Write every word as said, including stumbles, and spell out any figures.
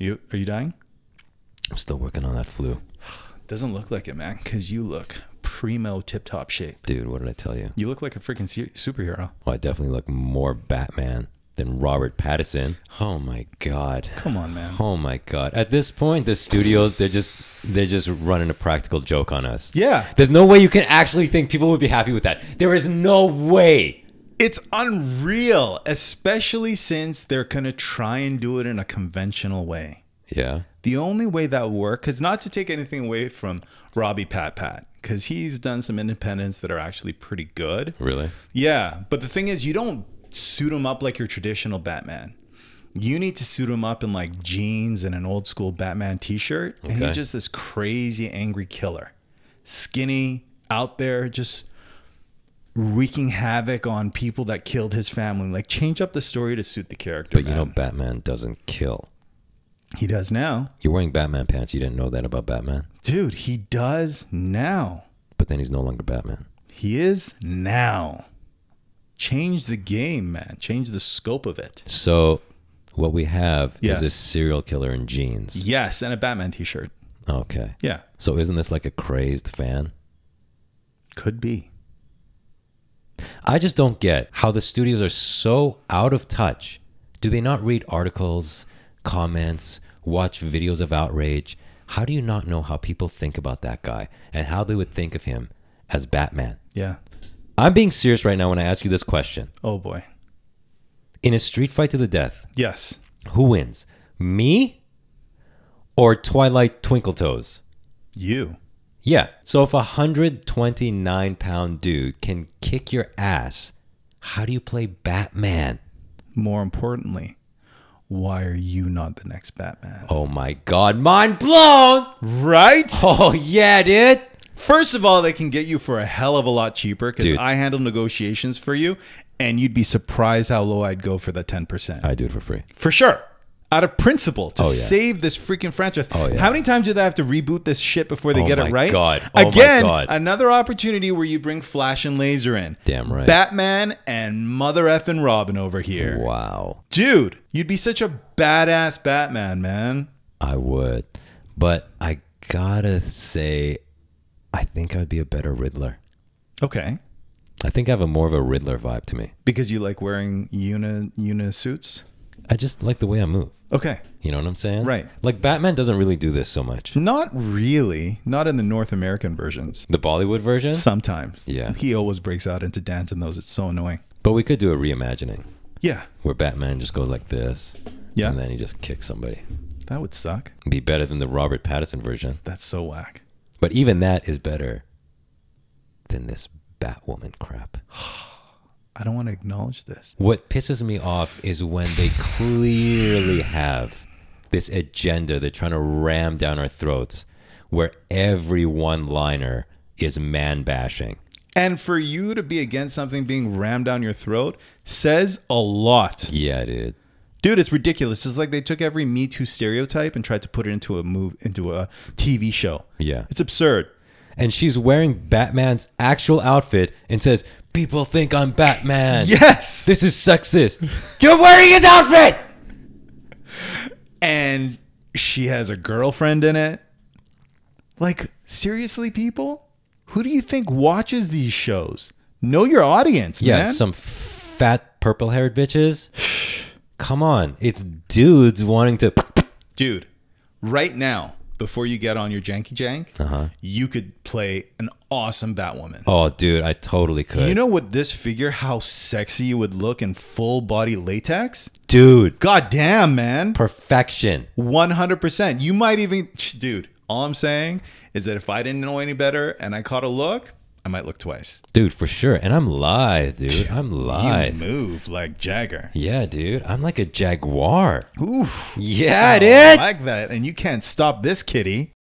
You are you dying? I'm still working on that flu. Doesn't look like it, man, because you look primo tip-top shape. Dude, what did I tell you? You look like a freaking superhero. Well, I definitely look more Batman than Robert Pattinson. Oh my God. Come on, man. Oh my God. At this point, the studios, they're just they're just running a practical joke on us. Yeah. There's no way you can actually think people would be happy with that. There is no way. It's unreal, especially since they're going to try and do it in a conventional way. Yeah. The only way that will work, because not to take anything away from Robbie Pat-Pat, because he's done some independents that are actually pretty good. Really? Yeah. But the thing is, you don't suit him up like your traditional Batman. You need to suit him up in like jeans and an old school Batman t-shirt. Okay. And he's just this crazy, angry killer. Skinny, out there, just wreaking havoc on people that killed his family. Like, change up the story to suit the character. But man, you know, Batman doesn't kill. He does now. You're wearing Batman pants. You didn't know that about Batman. Dude, he does now. But then he's no longer Batman. He is now. Change the game, man. Change the scope of it. So what we have yes. is a serial killer in jeans. Yes, and a Batman t-shirt. Okay. Yeah. So isn't this like a crazed fan? Could be. I just don't get how the studios are so out of touch. Do they not read articles, comments, watch videos of outrage? How do you not know how people think about that guy and how they would think of him as Batman? Yeah. I'm being serious right now when I ask you this question. Oh boy. In a street fight to the death. Yes. Who wins? Me or Twilight Twinkletoes? You. Yeah. So if a one hundred twenty-nine pound dude can kick your ass, how do you play Batman? More importantly, why are you not the next Batman? Oh my God, mind blown! Right? Oh yeah, dude. First of all, they can get you for a hell of a lot cheaper because I handle negotiations for you, and you'd be surprised how low I'd go for the ten percent. I do it for free. For sure. Out of principle, to oh, yeah. save this freaking franchise. Oh, yeah. How many times do they have to reboot this shit before they oh, get it right? God. Oh, Again, my God. Again, another opportunity where you bring Flash and Laser in. Damn right. Batman and mother effing Robin over here. Wow. Dude, you'd be such a badass Batman, man. I would. But I gotta say, I think I'd be a better Riddler. Okay. I think I have a more of a Riddler vibe to me. Because you like wearing uni, uni suits? I just like the way I move. Okay. You know what I'm saying? Right. Like Batman doesn't really do this so much. Not really. Not in the North American versions. The Bollywood version? Sometimes. Yeah. He always breaks out into dancing those. It's so annoying. But we could do a reimagining. Yeah. Where Batman just goes like this. Yeah. And then he just kicks somebody. That would suck. Be better than the Robert Pattinson version. That's so whack. But even that is better than this Batwoman crap. I don't want to acknowledge this. What pisses me off is when they clearly have this agenda they're trying to ram down our throats where every one-liner is man-bashing. And for you to be against something being rammed down your throat says a lot. Yeah, dude. Dude, it's ridiculous. It's like they took every Me Too stereotype and tried to put it into a move, into a T V show. Yeah. It's absurd. And she's wearing Batman's actual outfit and says, "People think I'm Batman." Yes. This is sexist. You're wearing his outfit. And she has a girlfriend in it. Like, seriously, people? Who do you think watches these shows? Know your audience, yeah, man. Yeah, some fat purple-haired bitches. Come on. It's dudes wanting to... Dude, right now, before you get on your janky jank, uh-huh. you could play an awesome Batwoman. Oh, dude, I totally could. You know what this figure, how sexy you would look in full body latex? Dude. God damn, man. Perfection. one hundred percent. You might even, dude, all I'm saying is that if I didn't know any better and I caught a look, I might look twice. Dude, for sure. And I'm lithe, dude. I'm lithe. You move like Jagger. Yeah, dude. I'm like a jaguar. Oof. Yeah, dude. I like that. And you can't stop this kitty.